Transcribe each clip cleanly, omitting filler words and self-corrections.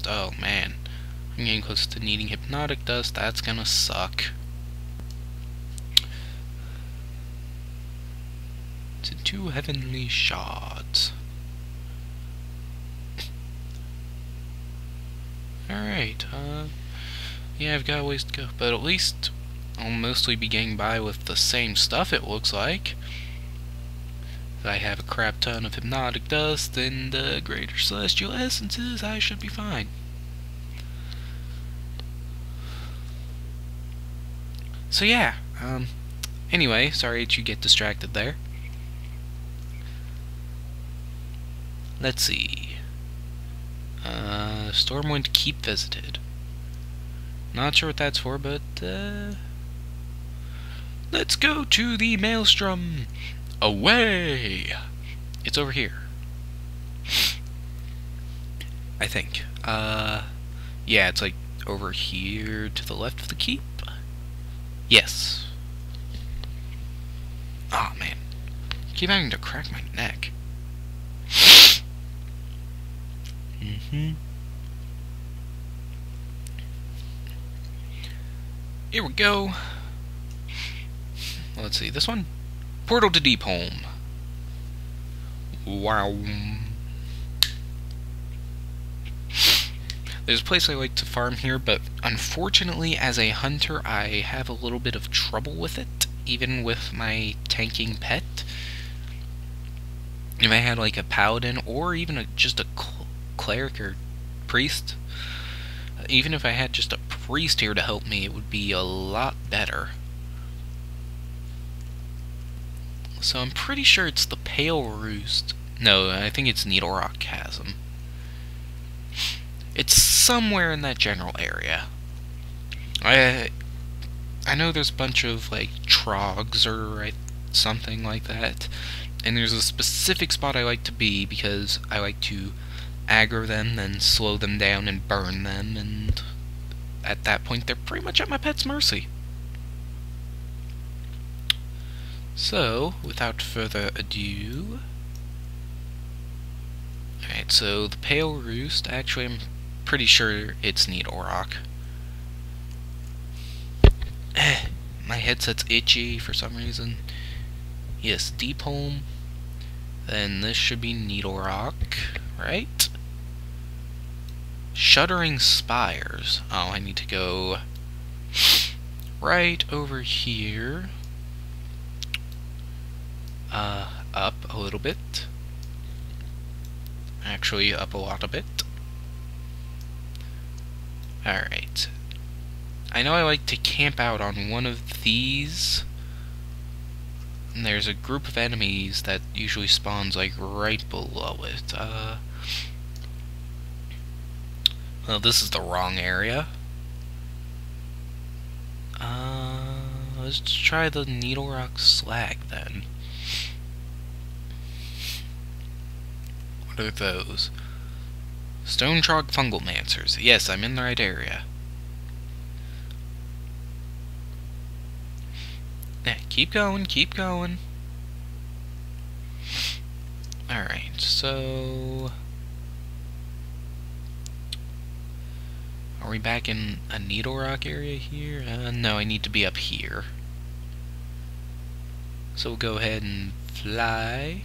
dust. Oh man, I'm getting close to needing hypnotic dust. That's gonna suck. To 2 heavenly shards. Alright, yeah, I've got a ways to go, but at least I'll mostly be getting by with the same stuff, it looks like. I have a crap ton of hypnotic dust and greater celestial essences, I should be fine. So yeah, anyway, sorry that you get distracted there. Let's see. Stormwind Keep visited. Not sure what that's for, but let's go to the Maelstrom. Away! It's over here. I think. Yeah, it's like over here to the left of the keep. Yes. Oh man. I keep having to crack my neck. Mm-hmm. Here we go. Let's see, this one? Portal to Deepholm. Wow. There's a place I like to farm here, but unfortunately, as a hunter, I have a little bit of trouble with it, even with my tanking pet. If I had like a paladin, or even just a cleric or priest, even if I had just a priest here to help me, it would be a lot better. So I'm pretty sure it's the Pale Roost. No, I think it's Needle Rock Chasm. It's somewhere in that general area. I know there's a bunch of like trogs or something like that, and there's a specific spot I like to be because I like to aggro them, then slow them down and burn them, and at that point they're pretty much at my pet's mercy. So, without further ado... Alright, so the Pale Roost, actually I'm pretty sure it's Needle Rock. My headset's itchy for some reason. Yes, Deepholm. Then this should be Needle Rock, right? Shuddering Spires. Oh, I need to go right over here. Up a little bit. Actually, up a lot of it. Alright. I know I like to camp out on one of these. And there's a group of enemies that usually spawns, like, right below it. Well, this is the wrong area. Let's try the Needle Rock Slag, then. What are those? Stone Trog Fungal Mancers. Yes, I'm in the right area. Yeah, keep going, keep going. Alright, so... Are we back in a Needle Rock area here? No, I need to be up here. So we'll go ahead and fly.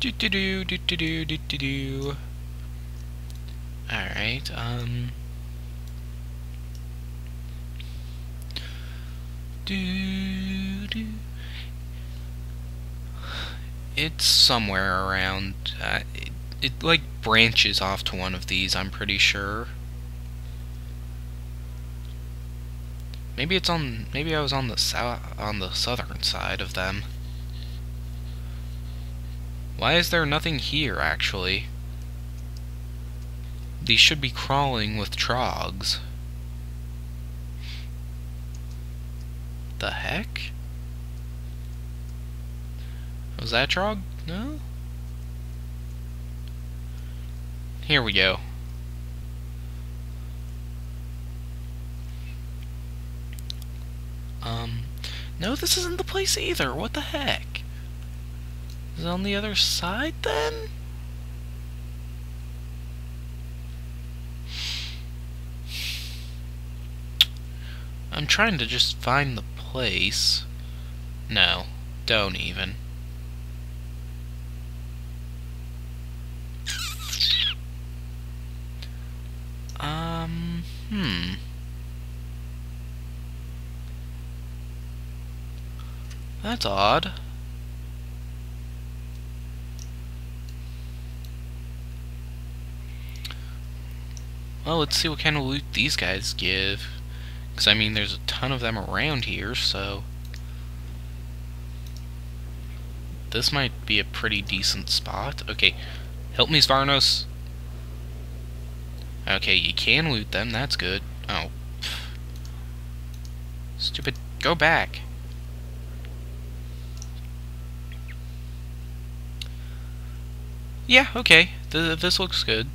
Do-do-do-do-do-do-do-do. Alright, do-do. It's somewhere around... it, like, branches off to one of these, I'm pretty sure. Maybe it's on... Maybe I was on the southern side of them. Why is there nothing here, actually? These should be crawling with trogs. The heck? Was that trog? No? Here we go. No, this isn't the place either. What the heck? is on the other side then? I'm trying to just find the place. No, don't even. That's odd. Well, let's see what kind of loot these guys give. Because, I mean, there's a ton of them around here, so... this might be a pretty decent spot. Okay, help me, Svarnos! Okay, you can loot them, that's good. Oh. Stupid. Go back! Yeah, okay. This looks good.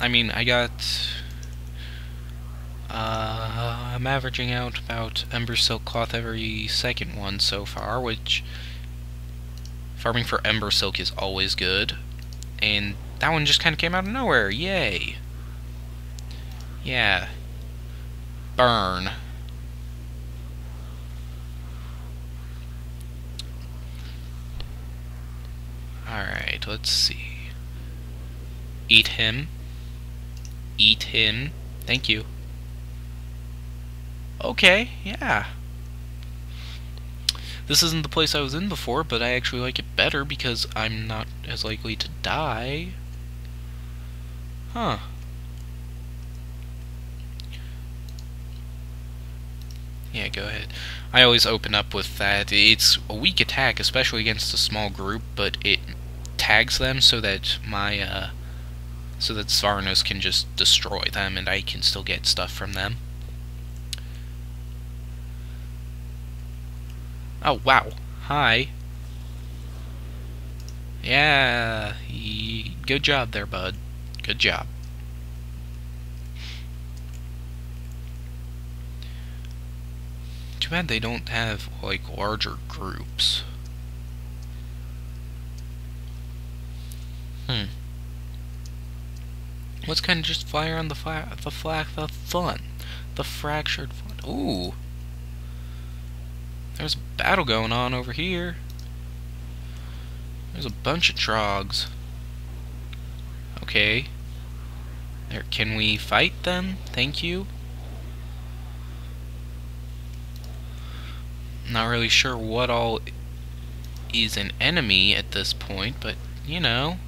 I mean, I got... I'm averaging out about Embersilk cloth every second one so far, which... farming for Embersilk is always good. And that one just kind of came out of nowhere. Yay! Yeah. Burn. Alright, let's see. Eat him. Eat him. Thank you. Okay, yeah. This isn't the place I was in before, but I actually like it better because I'm not as likely to die. Huh. Yeah, go ahead. I always open up with that. It's a weak attack, especially against a small group, but it tags them so that my, so that Svarnos can just destroy them and I can still get stuff from them. Oh, wow. Hi. Yeah. Good job there, bud. Good job. Too bad they don't have, like, larger groups. Hmm. Let's kind of just fly around the fractured fun. Ooh! There's a battle going on over here. There's a bunch of trogs. Okay. There, can we fight them? Thank you. Not really sure what all is an enemy at this point, but, you know,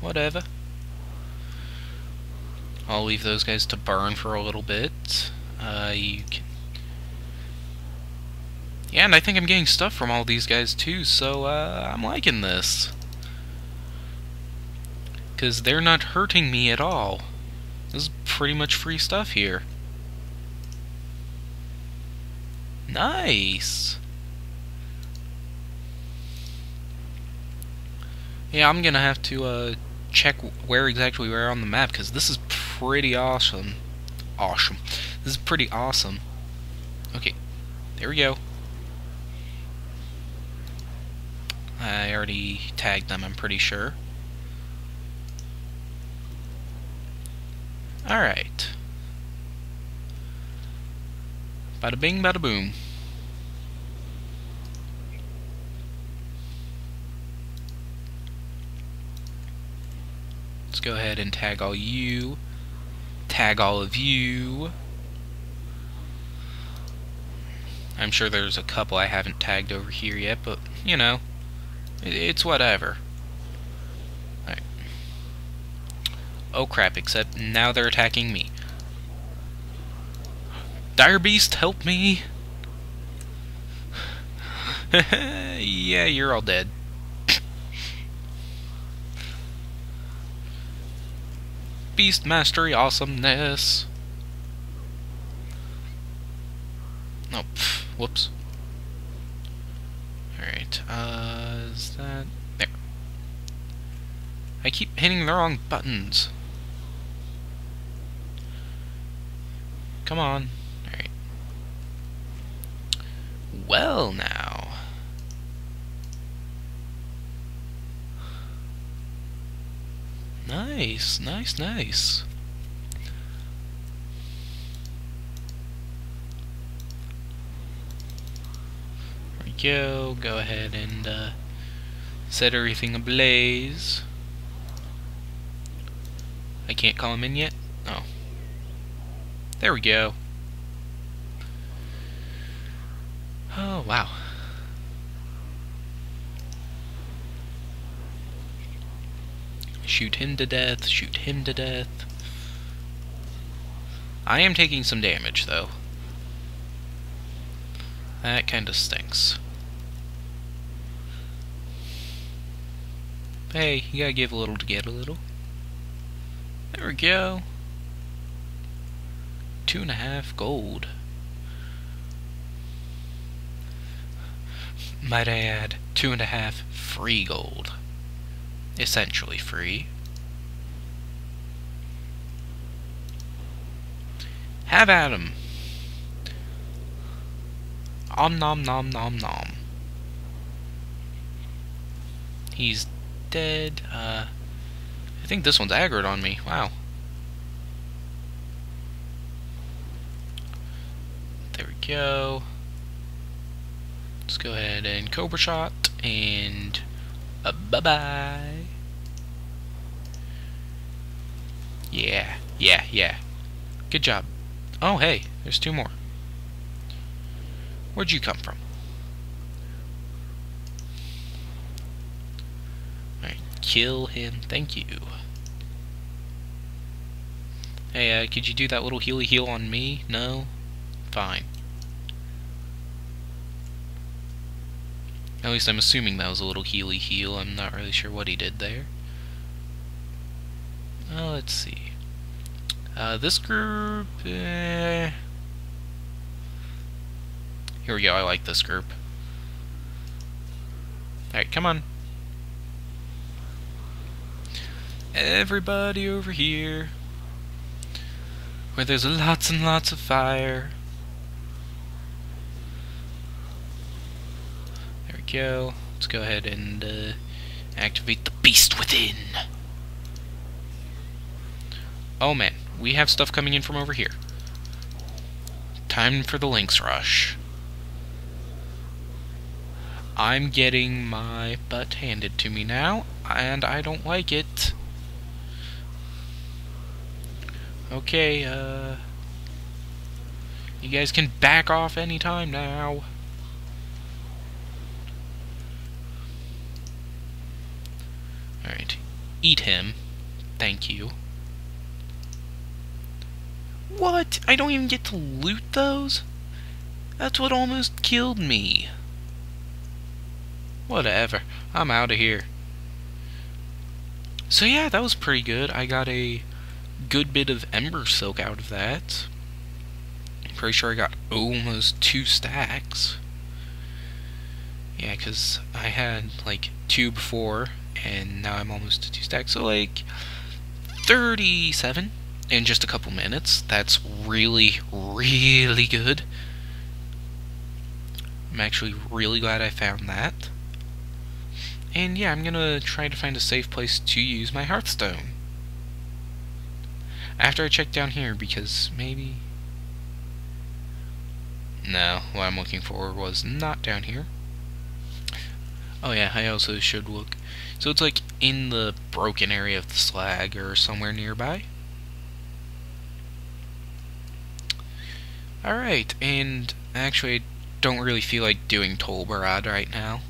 whatever. I'll leave those guys to burn for a little bit. You can... yeah, and I think I'm getting stuff from all these guys too, so, I'm liking this. 'Cause they're not hurting me at all. This is pretty much free stuff here. Nice! Yeah, I'm gonna have to check where exactly we are on the map, because this is pretty awesome. Awesome. This is pretty awesome. Okay, there we go. I already tagged them, I'm pretty sure. Alright. Bada bing, bada boom. Let's go ahead and tag all you. Tag all of you. I'm sure there's a couple I haven't tagged over here yet, but, you know, it's whatever. Alright. Oh crap, except now they're attacking me. Dire Beast, help me! Yeah, you're all dead. Beast mastery awesomeness! Oh, pff, whoops. Alright, is that... there. I keep hitting the wrong buttons. Come on. well now. Nice, nice, nice. There we go. Go ahead and set everything ablaze. I can't call him in yet? Oh. There we go. Oh, wow. Shoot him to death, shoot him to death. I am taking some damage, though. That kinda stinks. Hey, you gotta give a little to get a little. There we go. 2.5 gold. Might I add, 2.5 free gold. Essentially free. Have at 'em. Om nom nom nom nom. He's dead. I think this one's aggroed on me. Wow. There we go. Let's go ahead and Cobra Shot and bye-bye. Yeah, yeah, yeah. Good job. Oh, hey, there's 2 more. Where'd you come from? Alright, kill him. Thank you. Hey, could you do that little healy heal on me? No? Fine. At least I'm assuming that was a little healy heal. I'm not really sure what he did there. Well, let's see. This group... Here we go, I like this group. Alright, come on. Everybody over here. Where there's lots and lots of fire. Go. Let's go ahead and activate the beast within. Oh man, we have stuff coming in from over here. Time for the Lynx rush. I'm getting my butt handed to me now, and I don't like it. Okay, you guys can back off anytime now. Alright, eat him. Thank you. What? I don't even get to loot those? That's what almost killed me. Whatever. I'm out of here. So yeah, that was pretty good. I got a good bit of Embersilk out of that. I'm pretty sure I got almost 2 stacks. Yeah, because I had like 2 before. And now I'm almost to 2 stacks, so like 37 in just a couple minutes. That's really, really good. I'm actually really glad I found that. And yeah, I'm gonna try to find a safe place to use my Hearthstone. After I check down here, because maybe... No, what I'm looking for was not down here. Oh yeah, I also should look. So it's like in the broken area of the slag or somewhere nearby. Alright, and actually I don't really feel like doing Tol Barad right now.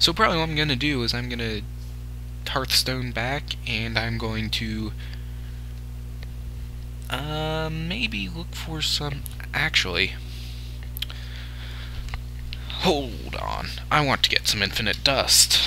So probably what I'm going to do is I'm going to Hearthstone back and I'm going to maybe look for some... Actually... Hold on. I want to get some infinite dust.